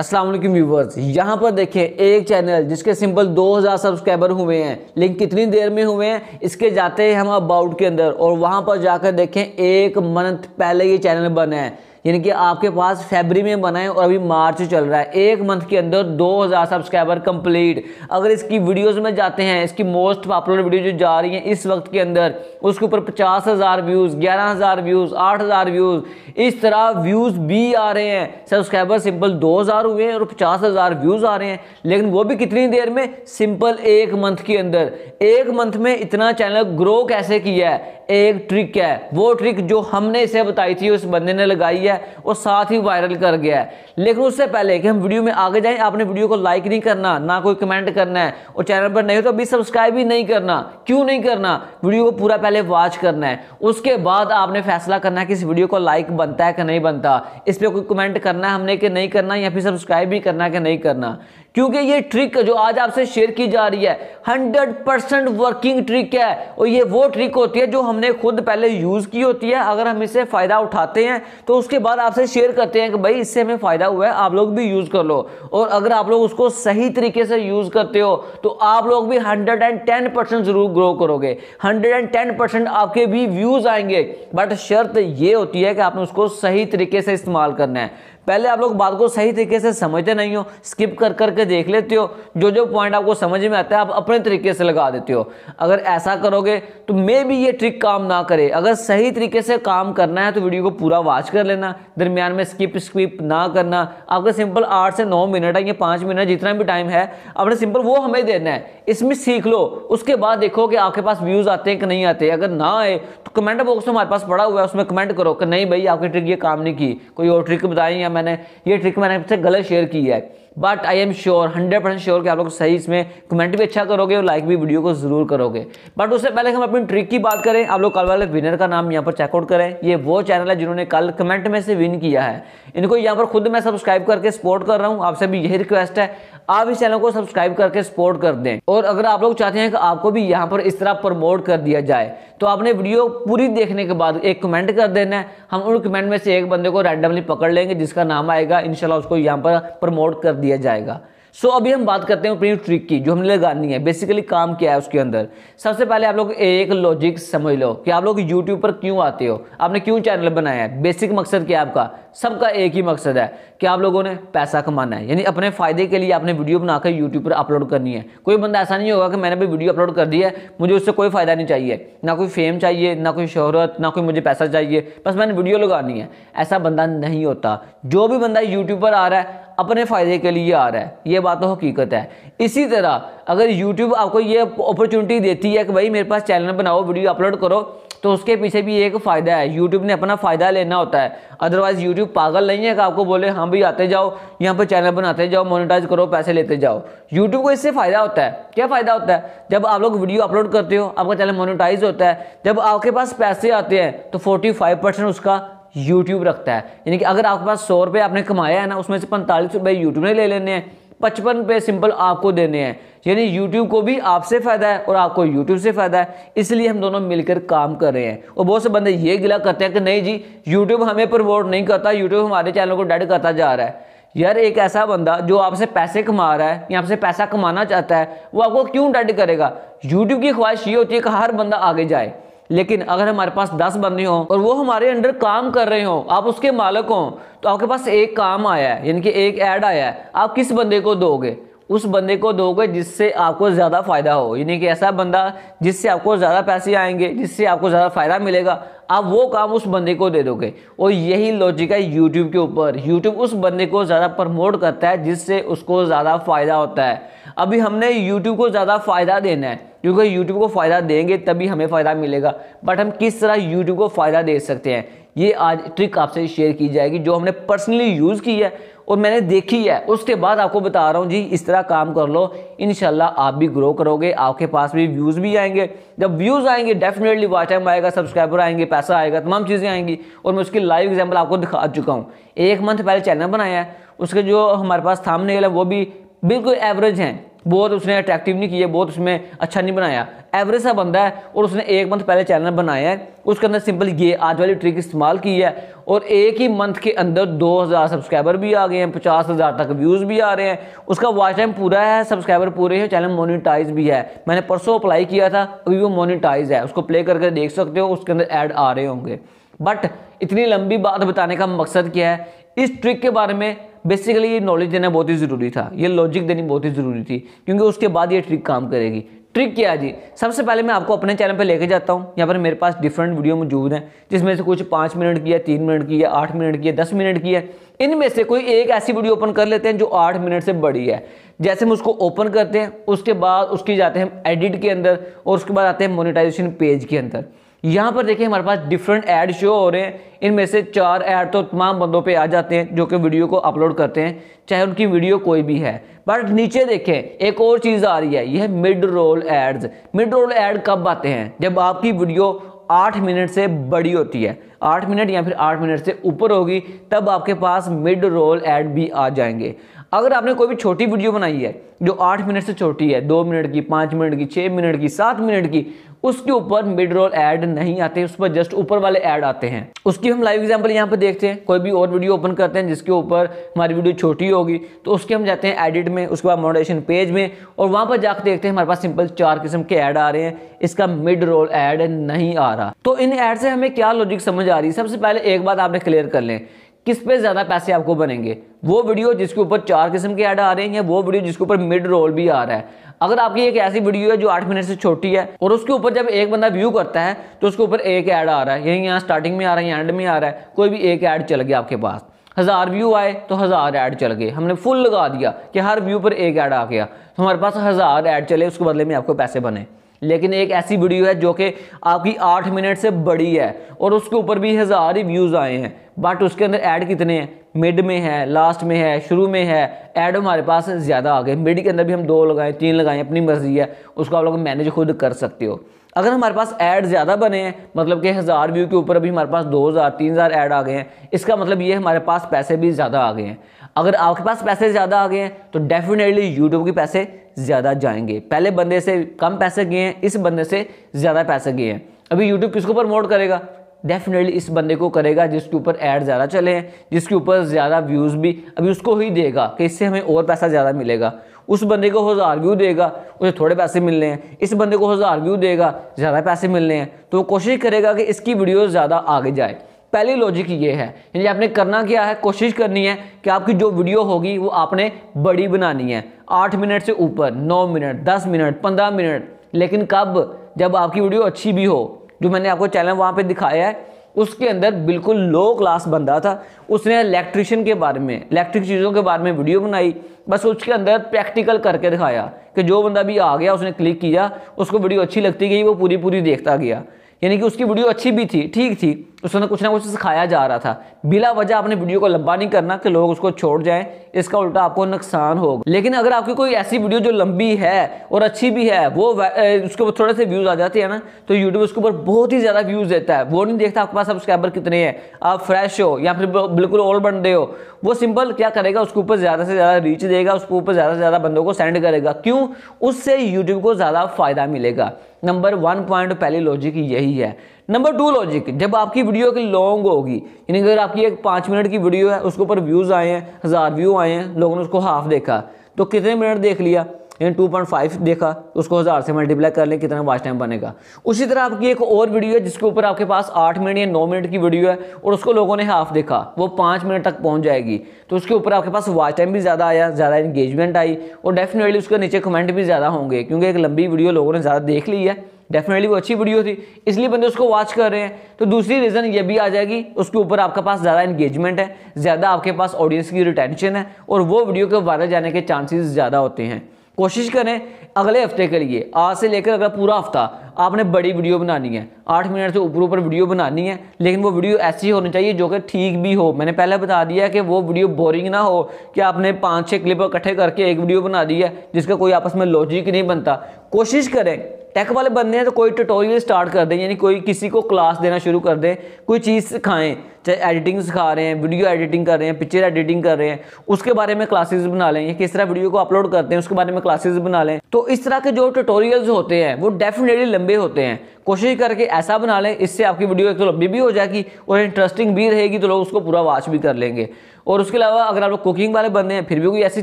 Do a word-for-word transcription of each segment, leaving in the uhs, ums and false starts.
अस्सलाम वालेकुम व्यूवर्स, यहाँ पर देखें एक चैनल जिसके सिंपल दो हज़ार सब्सक्राइबर हुए हैं, लेकिन कितनी देर में हुए हैं इसके जाते हैं हम अबाउट के अंदर और वहाँ पर जाकर देखें एक मंथ पहले ये चैनल बना है, यानी कि आपके पास फरवरी में बना है और अभी मार्च चल रहा है, एक मंथ के अंदर दो हज़ार सब्सक्राइबर कंप्लीट। अगर इसकी वीडियोस में जाते हैं, इसकी मोस्ट पॉपुलर वीडियो जो जा रही है इस वक्त के अंदर, उसके ऊपर पचास हज़ार व्यूज़, ग्यारह हज़ार व्यूज़, आठ हज़ार व्यूज़, इस तरह व्यूज़ भी आ रहे हैं। सब्सक्राइबर सिंपल दो हज़ार हुए हैं और पचास हज़ार व्यूज़ आ रहे हैं, लेकिन वो भी कितनी देर में, सिंपल एक मंथ के अंदर। एक मंथ में इतना चैनल ग्रो कैसे किया है? एक ट्रिक है, वो ट्रिक जो हमने इसे बताई थी उस बंदे ने लगाई है और साथ ही वायरल कर गया है। लेकिन उससे पहले कि हम वीडियो में आगे जाएं, आपने वीडियो को लाइक नहीं करना, ना कोई कमेंट करना है, और चैनल पर नहीं हो तो अभी सब्सक्राइब भी नहीं करना। क्यों नहीं करना? वीडियो को पूरा पहले वॉच करना है, उसके बाद आपने फैसला करना है कि इस वीडियो को लाइक बनता है कि नहीं बनता, इस पर कोई कमेंट करना है हमने कि नहीं करना, या फिर सब्सक्राइब भी करना कि नहीं करना। क्योंकि ये ट्रिक जो आज आपसे शेयर की जा रही है हंड्रेड परसेंट वर्किंग ट्रिक है, और ये वो ट्रिक होती है जो हमने खुद पहले यूज़ की होती है। अगर हम इससे फ़ायदा उठाते हैं तो उसके बाद आपसे शेयर करते हैं कि भाई इससे हमें फ़ायदा हुआ है, आप लोग भी यूज़ कर लो, और अगर आप लोग उसको सही तरीके से यूज़ करते हो तो आप लोग भी हंड्रेड एंड टेन परसेंट ज़रूर ग्रो करोगे, हंड्रेड एंड टेन परसेंट आपके भी व्यूज़ आएंगे। बट शर्त ये होती है कि आपने उसको सही तरीके से इस्तेमाल करना है। पहले आप लोग बात को सही तरीके से समझते नहीं हो, स्किप कर कर के देख लेते हो, जो जो पॉइंट आपको समझ में आता है आप अपने तरीके से लगा देते हो। अगर ऐसा करोगे तो मे भी ये ट्रिक काम ना करे। अगर सही तरीके से काम करना है तो वीडियो को पूरा वॉच कर लेना, दरमियान में स्किप स्किप ना करना। आपका सिंपल आठ से नौ मिनट है, ये पाँच मिनट जितना भी टाइम है आपने सिंपल वो हमें देना है, इसमें सीख लो। उसके बाद देखो कि आपके पास व्यूज़ आते हैं कि नहीं आते। अगर ना आए तो कमेंट बॉक्स में हमारे पास पड़ा हुआ है, उसमें कमेंट करो कि नहीं भाई आपकी ट्रिक ये काम नहीं की, कोई और ट्रिक बताएं, मैंने ये ट्रिक मैंने आपसे गलत शेयर की है। But I am sure, hundred percent sure कि आप लोग सही इसमें कमेंट भी अच्छा करोगे और लाइक भी वीडियो को जरूर करोगे। बट उससे पहले हम अपनी ट्रिक की बात करें, आप लोग कल वाले विनर का नाम यहाँ पर चेकआउट करें। ये वो चैनल है जिन्होंने कल कमेंट में से विन किया है, इनको यहाँ पर खुद मैं सब्सक्राइब करके सपोर्ट कर रहा हूँ। आपसे भी यही रिक्वेस्ट है, आप इस चैनल को सब्सक्राइब करके सपोर्ट कर दें। और अगर आप लोग चाहते हैं कि आपको भी यहाँ पर इस तरह प्रमोट कर दिया जाए तो आपने वीडियो पूरी देखने के बाद एक कमेंट कर देना है। हम उन कमेंट में से एक बंदे को रैंडमली पकड़ लेंगे, जिसका नाम आएगा इंशाल्लाह उसको यहाँ पर प्रमोट कर दिया जाएगा। सो so, अभी हम बात करते हैं अपनी ट्रिक की जो हमने लगानी है। बेसिकली काम क्या है उसके अंदर, सबसे पहले आप लोग एक लॉजिक समझ लो कि आप लोग यूट्यूब पर क्यों आते हो, आपने क्यों चैनल बनाया है। बेसिक मकसद क्या है आपका? सबका एक ही मकसद है कि आप लोगों ने पैसा कमाना है, यानी अपने फ़ायदे के लिए आपने वीडियो बनाकर यूट्यूब पर अपलोड करनी है। कोई बंदा ऐसा नहीं होगा कि मैंने भी वीडियो अपलोड कर दी है, मुझे उससे कोई फ़ायदा नहीं चाहिए, ना कोई फेम चाहिए, ना कोई शोहरत, ना कोई मुझे पैसा चाहिए, बस मैंने वीडियो लगानी है। ऐसा बंदा नहीं होता। जो भी बंदा यूट्यूब पर आ रहा है अपने फ़ायदे के लिए आ रहा है, ये बात तो हकीकत है। इसी तरह अगर YouTube आपको ये अपॉर्चुनिटी देती है कि भाई मेरे पास चैनल बनाओ, वीडियो अपलोड करो, तो उसके पीछे भी एक फ़ायदा है। YouTube ने अपना फ़ायदा लेना होता है, अदरवाइज़ YouTube पागल नहीं है कि आपको बोले हम भी आते जाओ, यहाँ पर चैनल बनाते जाओ, मोनेटाइज करो, पैसे लेते जाओ। YouTube को इससे फ़ायदा होता है। क्या फ़ायदा होता है? जब आप लोग वीडियो अपलोड करते हो आपका चैनल मोनेटाइज होता है, जब आपके पास पैसे आते हैं तो फोर्टी फाइव परसेंट उसका यूट्यूब रखता है। यानी कि अगर आपके पास सौ रुपये आपने कमाया है ना, उसमें से पैंतालीस रुपये यूट्यूब ने ले लेने हैं, पचपन रुपये सिंपल आपको देने हैं। यानी यूट्यूब को भी आपसे फ़ायदा है और आपको यूट्यूब से फ़ायदा है, इसलिए हम दोनों मिलकर काम कर रहे हैं। और बहुत से बंदे ये गिला करते हैं कि नहीं जी यूट्यूब हमें प्रमोट नहीं करता, यूट्यूब हमारे चैनल को डेड करता जा रहा है। यार एक ऐसा बंदा जो आपसे पैसे कमा रहा है या आपसे पैसा कमाना चाहता है वो आपको क्यों डेड करेगा? यूट्यूब की ख्वाहिश ये होती है कि हर बंदा आगे जाए, लेकिन अगर हमारे पास दस बंदे हों और वो हमारे अंडर काम कर रहे हों, आप उसके मालिक हों, तो आपके पास एक काम आया है, यानी कि एक ऐड आया है, आप किस बंदे को दोगे? उस बंदे को दोगे जिससे आपको ज़्यादा फ़ायदा हो, यानी कि ऐसा बंदा जिससे आपको ज़्यादा पैसे आएंगे, जिससे आपको ज़्यादा फ़ायदा मिलेगा, आप वो काम उस बंदे को दे दोगे। और यही लॉजिक है यूट्यूब के ऊपर। यूट्यूब उस बंदे को ज़्यादा प्रमोट करता है जिससे उसको ज़्यादा फ़ायदा होता है। अभी हमने यूट्यूब को ज़्यादा फ़ायदा देना है, क्योंकि यूट्यूब को फ़ायदा देंगे तभी हमें फ़ायदा मिलेगा। बट हम किस तरह यूट्यूब को फ़ायदा दे सकते हैं, ये आज ट्रिक आपसे शेयर की जाएगी जो हमने पर्सनली यूज़ की है और मैंने देखी है। उसके बाद आपको बता रहा हूँ जी इस तरह काम कर लो, इंशाल्लाह आप भी ग्रो करोगे, आपके पास भी व्यूज़ भी आएंगे। जब व्यूज़ आएंगे डेफिनेटली वॉच टाइम आएगा, सब्सक्राइबर आएंगे, पैसा आएगा, तमाम चीज़ें आएंगी। और मैं उसकी लाइव एग्जाम्पल आपको दिखा चुका हूँ। एक मंथ पहले चैनल बनाया है, उसके जो हमारे पास थांबनेल है वो भी बिल्कुल एवरेज हैं, बहुत उसने अट्रैक्टिव नहीं किया, बहुत उसमें अच्छा नहीं बनाया, एवरेज सा बंदा है और उसने एक मंथ पहले चैनल बनाया है, उसके अंदर सिंपल ये आज वाली ट्रिक इस्तेमाल की है और एक ही मंथ के अंदर दो हज़ार सब्सक्राइबर भी आ गए हैं, पचास हज़ार तक व्यूज़ भी आ रहे हैं, उसका वॉच टाइम पूरा है, सब्सक्राइबर पूरे हैं, चैनल मोनेटाइज भी है। मैंने परसों अप्लाई किया था, अभी वो मोनेटाइज है, उसको प्ले करके देख सकते हो, उसके अंदर ऐड आ रहे होंगे। बट इतनी लंबी बात बताने का मकसद क्या है, इस ट्रिक के बारे में बेसिकली ये नॉलेज देना बहुत ही ज़रूरी था, ये लॉजिक देनी बहुत ही ज़रूरी थी, क्योंकि उसके बाद ये ट्रिक काम करेगी। ट्रिक क्या है जी, सबसे पहले मैं आपको अपने चैनल पर लेके जाता हूँ। यहाँ पर मेरे पास डिफरेंट वीडियो मौजूद हैं, जिसमें से कुछ पाँच मिनट की है, तीन मिनट की है, आठ मिनट की है, दस मिनट की है। इनमें से कोई एक ऐसी वीडियो ओपन कर लेते हैं जो आठ मिनट से बड़ी है। जैसे हम उसको ओपन करते हैं, उसके बाद उसकी जाते हैं हम एडिट के अंदर और उसके बाद आते हैं मोनेटाइजेशन पेज के अंदर। यहाँ पर देखिए हमारे पास डिफरेंट ऐड शो हो रहे हैं, इनमें से चार ऐड तो तमाम बंदों पे आ जाते हैं जो कि वीडियो को अपलोड करते हैं, चाहे उनकी वीडियो कोई भी है। बट नीचे देखें एक और चीज़ आ रही है, यह है mid roll ads. Mid roll ad कब आते हैं, जब आपकी वीडियो आठ मिनट से बड़ी होती है, आठ मिनट या फिर आठ मिनट से ऊपर होगी, तब आपके पास मिड रोल ऐड भी आ जाएंगे। अगर आपने कोई भी छोटी वीडियो बनाई है जो आठ मिनट से छोटी है, दो मिनट की, पाँच मिनट की, छः मिनट की, सात मिनट की, उसके ऊपर मिड रोल ऐड नहीं आते, उस पर जस्ट ऊपर वाले ऐड आते हैं। उसकी हम लाइव एग्जांपल यहाँ पर देखते हैं। कोई भी और वीडियो ओपन करते हैं जिसके ऊपर हमारी वीडियो छोटी होगी, तो उसके हम जाते हैं एडिट में, उसके बाद मोनेटाइजेशन पेज में, और वहाँ पर जाकर देखते हैं हमारे पास सिंपल चार किस्म के ऐड आ रहे हैं, इसका मिड रोल ऐड नहीं आ रहा। तो इन ऐड से हमें क्या लॉजिक समझ आ रही है? सबसे पहले एक बात आपने क्लियर कर लें, किस पे ज़्यादा पैसे आपको बनेंगे, वो वीडियो जिसके ऊपर चार किस्म के ऐड आ रहे हैं या वो वीडियो जिसके ऊपर मिड रोल भी आ रहा है। अगर आपकी एक ऐसी वीडियो है जो आठ मिनट से छोटी है और उसके ऊपर जब एक बंदा व्यू करता है तो उसके ऊपर एक ऐड आ रहा है, यही यहाँ स्टार्टिंग में आ रहा है, यहाँ एंड में आ रहा है, कोई भी एक ऐड चल गया, आपके पास हज़ार व्यू आए तो हज़ार ऐड चल गए, हमने फुल लगा दिया कि हर व्यू पर एक ऐड आ गया, तो हमारे पास हज़ार ऐड चले, उसके बदले में आपको पैसे बने। लेकिन एक ऐसी वीडियो है जो कि आपकी आठ मिनट से बड़ी है और उसके ऊपर भी हज़ार ही व्यूज़ आए हैं, बट उसके अंदर ऐड कितने हैं, मिड में है, लास्ट में है, शुरू में है, ऐड हमारे पास ज़्यादा आ गए। मिड के अंदर भी हम दो लगाएं, तीन लगाएं, अपनी मर्जी है, उसको आप लोग मैनेज खुद कर सकते हो। अगर हमारे पास ऐड ज़्यादा बने हैं, मतलब कि हज़ार व्यू के ऊपर अभी हमारे पास दो हज़ार तीन हज़ार ऐड आ गए हैं, इसका मतलब ये हमारे पास पैसे भी ज़्यादा आ गए हैं। अगर आपके पास पैसे ज़्यादा आ गए हैं तो डेफिनेटली यूट्यूब के पैसे ज़्यादा जाएंगे। पहले बंदे से कम पैसे गए हैं, इस बंदे से ज़्यादा पैसे गए हैं। अभी यूट्यूब किसको प्रमोट करेगा? डेफिनेटली इस बंदे को करेगा जिसके ऊपर ऐड ज़्यादा चले हैं, जिसके ऊपर ज़्यादा व्यूज़ भी, अभी उसको ही देगा कि इससे हमें और पैसा ज़्यादा मिलेगा। उस बंदे को हज़ार व्यू देगा, उसे थोड़े पैसे मिलने हैं, इस बंदे को हज़ार व्यू देगा, ज़्यादा पैसे मिलने हैं, तो वो कोशिश करेगा कि इसकी वीडियो ज़्यादा आगे जाए। पहली लॉजिक ये है, यानी आपने करना क्या है, कोशिश करनी है कि आपकी जो वीडियो होगी वो आपने बड़ी बनानी है, आठ मिनट से ऊपर, नौ मिनट, दस मिनट, पंद्रह मिनट। लेकिन कब? जब आपकी वीडियो अच्छी भी हो। जो मैंने आपको चैनल वहाँ पे दिखाया है, उसके अंदर बिल्कुल लो क्लास बंदा था, उसने इलेक्ट्रिशियन के बारे में, इलेक्ट्रिक चीज़ों के बारे में वीडियो बनाई, बस उसके अंदर प्रैक्टिकल करके दिखाया कि जो बंदा भी आ गया, उसने क्लिक किया, उसको वीडियो अच्छी लगती गई, वो पूरी पूरी देखता गया, यानी कि उसकी वीडियो अच्छी भी थी, ठीक थी, उसने कुछ ना कुछ सिखाया जा रहा था। बिला वजह आपने वीडियो को लंबा नहीं करना कि लोग उसको छोड़ जाएं, इसका उल्टा आपको नुकसान होगा। लेकिन अगर आपकी कोई ऐसी वीडियो जो लंबी है और अच्छी भी है, वो उसके ऊपर थोड़े से व्यूज़ आ जाते हैं ना, तो यूट्यूब उसके ऊपर बहुत ही ज़्यादा व्यूज़ देता है, वो नहीं देखता आपके पास सब्सक्राइबर कितने हैं, आप फ्रेश हो या फिर बिल्कुल ओल्ड बंदे हो। वो सिंपल क्या करेगा, उसके ऊपर ज़्यादा से ज़्यादा रीच देगा, उसके ऊपर ज़्यादा से ज़्यादा बंदों को सेंड करेगा। क्यों? उससे यूट्यूब को ज़्यादा फ़ायदा मिलेगा। नंबर वन पॉइंट पहली लॉजिक यही है। नंबर टू लॉजिक, जब आपकी वीडियो की लॉन्ग होगी, यानी अगर आपकी एक पाँच मिनट की वीडियो है, उसके ऊपर व्यूज़ आए हैं, हज़ार व्यू आए हैं, लोगों ने उसको हाफ देखा, तो कितने मिनट देख लिया, यानी टू पॉइंट फाइव देखा, उसको हज़ार से मल्टीप्लाई कर लें, कितना वॉच टाइम बनेगा। उसी तरह आपकी एक और वीडियो है जिसके ऊपर आपके पास आठ मिनट या नौ मिनट की वीडियो है और उसको लोगों ने हाफ देखा, वो पाँच मिनट तक पहुंच जाएगी, तो उसके ऊपर आपके पास वॉच टाइम भी ज़्यादा आया, ज़्यादा इंगेजमेंट आई, और डेफिनेटली उसके नीचे कमेंट भी ज़्यादा होंगे, क्योंकि एक लंबी वीडियो लोगों ने ज़्यादा देख ली है, डेफिनेटली वो अच्छी वीडियो थी, इसलिए बंदे उसको वॉच कर रहे हैं। तो दूसरी रीज़न ये भी आ जाएगी, उसके ऊपर आपके पास ज़्यादा एंगेजमेंट है, ज़्यादा आपके पास ऑडियंस की रिटेंशन है, और वो वीडियो के वायरल जाने के चांसेस ज़्यादा होते हैं। कोशिश करें अगले हफ्ते के लिए, आज से लेकर अगला पूरा हफ्ता आपने बड़ी वीडियो बनानी है, आठ मिनट से ऊपर ऊपर वीडियो बनानी है, लेकिन वो वीडियो ऐसी होनी चाहिए जो कि ठीक भी हो। मैंने पहले बता दिया है कि वो वीडियो बोरिंग ना हो कि आपने पाँच छः क्लिप इकट्ठे करके एक वीडियो बना दी है जिसका कोई आपस में लॉजिक नहीं बनता। कोशिश करें टेक वाले बंदे हैं तो कोई ट्यूटोरियल स्टार्ट कर दें, यानी कोई किसी को क्लास देना शुरू कर दें, कोई चीज़ सिखाएं, चाहे एडिटिंग सिखा रहे हैं, वीडियो एडिटिंग कर रहे हैं, पिक्चर एडिटिंग कर रहे हैं, उसके बारे में क्लासेस बना लें, या किस तरह वीडियो को अपलोड करते हैं उसके बारे में क्लासेस बना लें। तो इस तरह के जो ट्यूटोरियल्स होते हैं वो डेफिनेटली लंबे होते हैं, कोशिश करके ऐसा बना लें, इससे आपकी वीडियो एक तो लंबी भी हो जाएगी और इंटरेस्टिंग भी रहेगी, तो लोग उसको पूरा वॉच भी कर लेंगे। और उसके अलावा अगर आप लोग कुकिंग वाले बंदे हैं फिर भी कोई ऐसी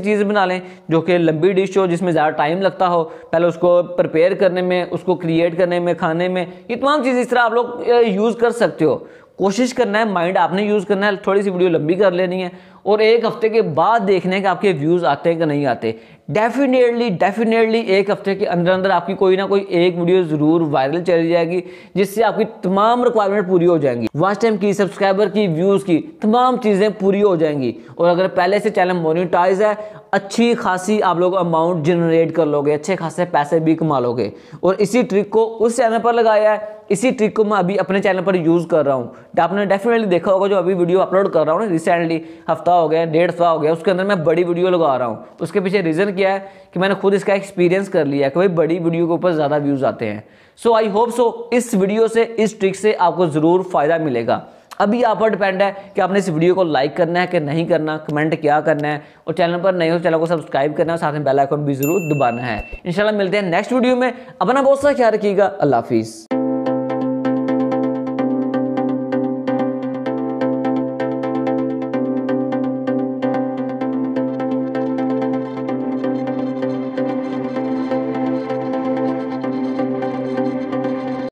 चीज़ बना लें जो कि लंबी डिश हो, जिसमें ज़्यादा टाइम लगता हो, पहले उसको प्रिपेयर करने में, उसको क्रिएट करने में, खाने में, ये तमाम चीज़ इस तरह आप लोग यूज़ कर सकते हो। कोशिश करना है, माइंड आपने यूज़ करना है, थोड़ी सी वीडियो लंबी कर लेनी है और एक हफ्ते के बाद देखना है कि आपके व्यूज़ आते हैं कि नहीं आते। डेफिनेटली डेफिनेटली एक हफ्ते के अंदर अंदर आपकी कोई ना कोई एक वीडियो ज़रूर वायरल चली जाएगी, जिससे आपकी तमाम रिक्वायरमेंट पूरी हो जाएंगी, वॉच टाइम की, सब्सक्राइबर की, व्यूज़ की, तमाम चीज़ें पूरी हो जाएंगी। और अगर पहले से चैनल मोनिटाइज है, अच्छी खासी आप लोग अमाउंट जनरेट कर लोगे, अच्छे खासे पैसे भी कमा लोगे। और इसी ट्रिक को उस चैनल पर लगाया है, इसी ट्रिक को मैं अभी अपने चैनल पर यूज़ कर रहा हूँ। आपने डेफिनेटली देखा होगा जो अभी वीडियो अपलोड कर रहा हूँ ना, रिसेंटली हफ्ता हो गया, डेढ़ हफ्ता हो गया, उसके अंदर मैं बड़ी वीडियो लगा रहा हूँ। उसके पीछे रीज़न क्या है कि मैंने खुद इसका एक्सपीरियंस कर लिया है कि भाई बड़ी वीडियो के ऊपर ज़्यादा व्यूज़ आते हैं। सो आई होप सो इस वीडियो से, इस ट्रिक से आपको ज़रूर फ़ायदा मिलेगा। अभी आप पर डिपेंड है कि आपने इस वीडियो को लाइक करना है कि नहीं करना, कमेंट क्या करना है, और चैनल पर नए हो चैनल को सब्सक्राइब करना है, साथ में बेल आइकन भी ज़रूर दबाना है। इंशाल्लाह मिलते हैं नेक्स्ट वीडियो में, अपना बहुत सारा ख्याल रखिएगा, अल्लाह हाफिज़।